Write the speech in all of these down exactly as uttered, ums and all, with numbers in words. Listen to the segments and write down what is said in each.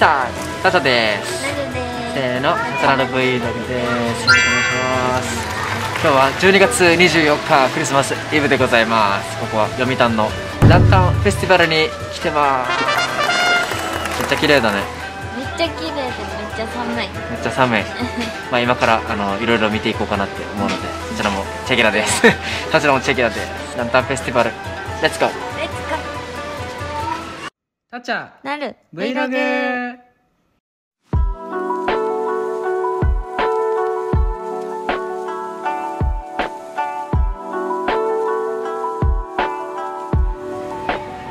さん、ささです。せーの、ささらの ブイ のみです。よろしくお願いします。今日はじゅうにがつにじゅうよっかクリスマスイブでございます。ここは読谷のランタンフェスティバルに来てます。めっちゃ綺麗だね。めっちゃ綺麗でめっちゃ寒い。めっちゃ寒い。まあ今からあのいろいろ見ていこうかなって思うので、そちらもチェキラです。そちらもチェキラです。ランタンフェスティバル、レッツゴー。たちゃなる Vlog。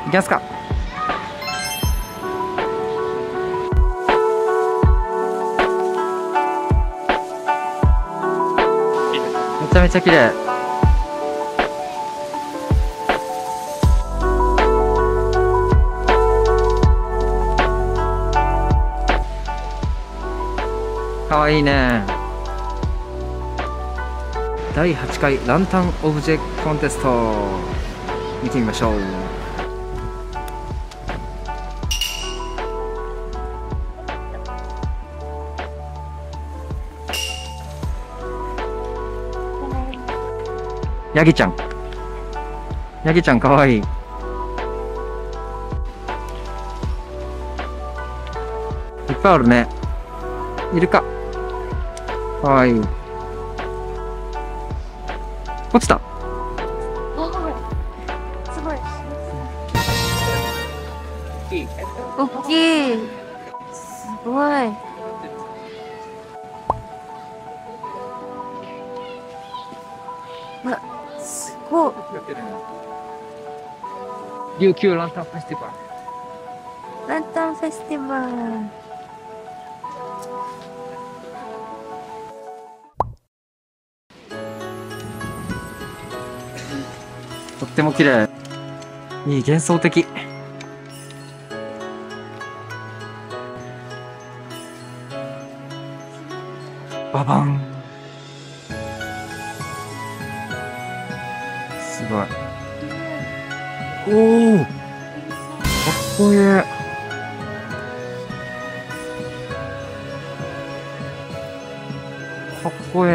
いきますか。めちゃめちゃ綺麗。かわいいね。だいはちかいランタンオブジェコンテスト見てみましょう。ヤギちゃん、ヤギちゃんかわいい。いっぱいあるね。イルカかわいい。落ちた。すごい。おっきい。すごい。わ、すごい。琉球ランタンフェスティバル。ランタンフェスティバル。とっても綺麗。いい、幻想的。ババン。すごい。おお。かっこいい。かっこいい。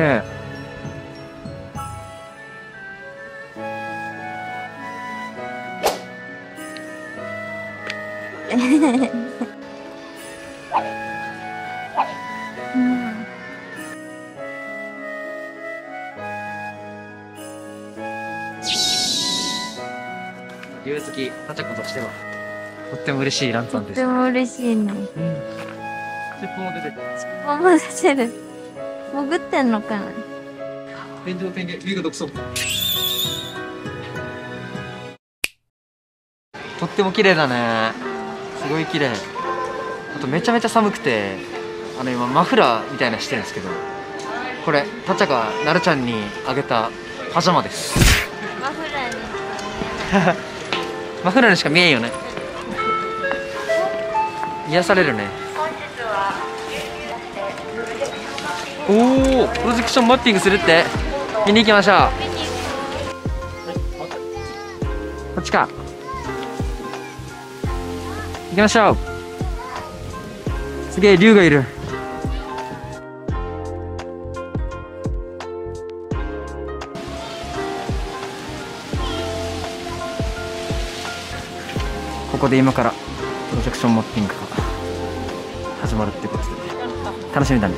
竜好きタチャコとしてはとっても嬉しいランタンです。とっても嬉しいね。うん、尻尾も出てる。尻尾も出てる。潜ってんのかな。天井天井目が独走。とっても綺麗だね。すごい綺麗。あとめちゃめちゃ寒くて、あの今マフラーみたいなしてるんですけど、これタチャがなるちゃんにあげたパジャマです。マフラーに。マフラーにしか見えんよね。癒されるね。おお、プロジェクションマッピングするって。見に行きましょう。こっちか。行きましょう。すげえ、龍がいる。ここで今からプロジェクションマッピングが始まるってことで楽しみだね。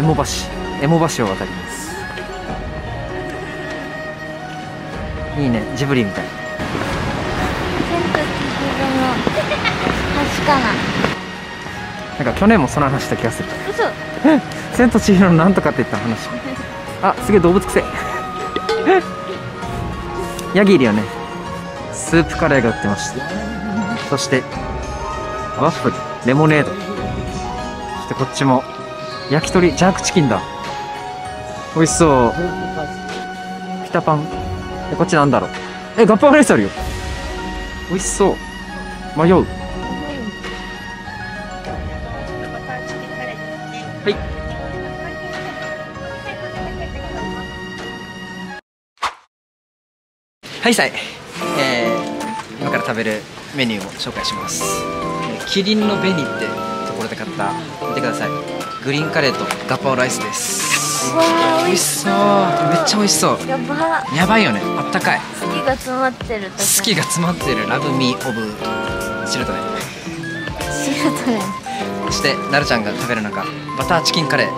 エモ橋、エモ橋を渡ります。いいね、ジブリみたい。なんか去年もその話した気がする。嘘。千と千尋のなんとかって言った話。あ、すげえ動物臭い。ヤギいるよね。スープカレーが売ってました。そしてワッフル、レモネード、そしてこっちも焼き鳥、ジャークチキンだ。美味しそう。ピタパン。え、こっちなんだろう。え、ガッパーライスあるよ。美味しそう。迷う。はいさい、えー、今から食べるメニューを紹介します。キリンの紅ってところで買った、見てください、グリーンカレーとガパオライスです。わー、美味しそう。めっちゃ美味しそう。やばやばいよね。あったかい。好きが詰まってる、好きが詰まってる。ラブミーオブシルトレシルトレ。そしてなるちゃんが食べる中、バターチキンカレー。や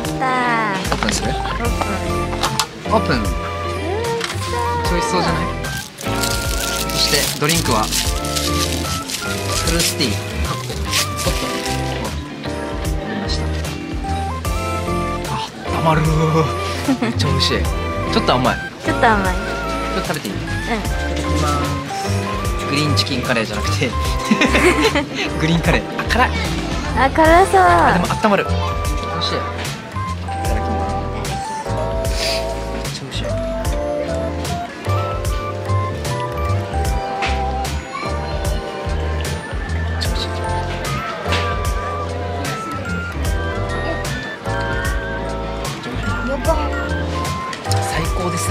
ったー。オープンする？オープン、オープン。美味しそうじゃない？そしてドリンクはフルーツティーカッコストを飲みました。あったまるー。めっちゃ美味しい。ちょっと甘い、ちょっと甘い。ちょっと食べていい？うん、いただきます。グリーンチキンカレーじゃなくてグリーンカレー。あ、辛い。あ、辛そう。あ、でもあったまる。美味しい。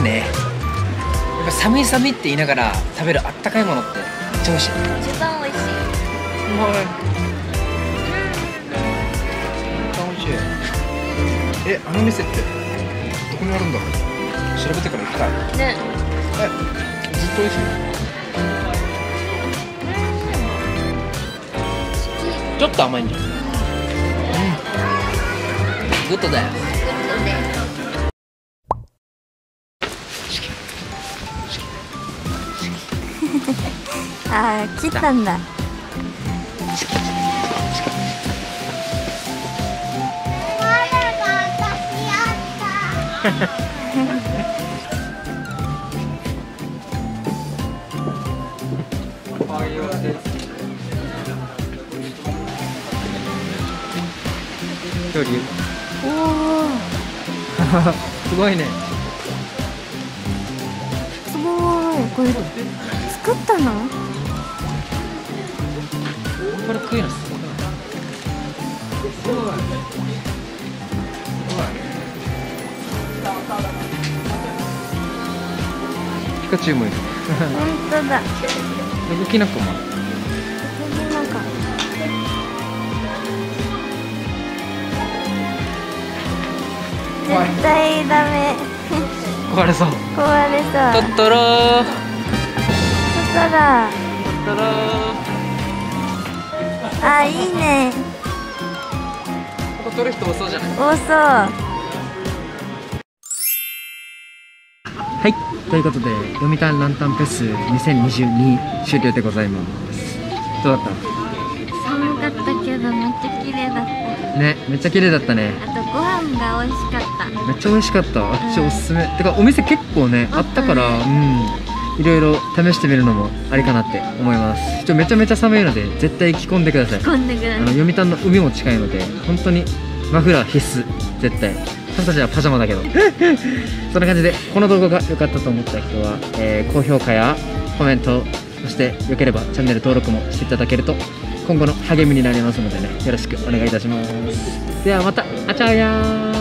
ね、やっぱ寒い寒いって言いながら食べるあったかいものってめっちゃ美味しい。一番美味しい。一番美味しい。え、あの店ってどこにあるんだろう。調べてから行きたい。ね。え、ずっと美味しい。ちょっと甘いんじゃない。うん。グッドだよ。グッドです。あー、切ったんだ。すごいね。すごい。これ作ったの？これ食えるのすごい。すごい。ピカチュウもいる。本当だ。ログキノコもある。ログキノコ。絶対ダメ。壊れそう。壊れそう。トットロー。トットロー。トットロー。あ、いいね。ここ取る人多そうじゃない？多そう。はい、ということで読谷ランタンフェスにせんにじゅうに終了でございます。どうだった？寒かったけどめっちゃ綺麗だった。ね、めっちゃ綺麗だったね。あとご飯が美味しかった。めっちゃ美味しかった。あっちおすすめ。うん、てかお店結構ね、あったから、うん。いろいろ試してみるのもありかなって思います。ちょめちゃめちゃ寒いので絶対着込んでください。着込んでください。あの読谷の海も近いので本当にマフラー必須。絶対私たちはパジャマだけどそんな感じでこの動画が良かったと思った人は、えー、高評価やコメント、そして良ければチャンネル登録もしていただけると今後の励みになりますのでね、よろしくお願いいたします。ではまた、あちゃーやー。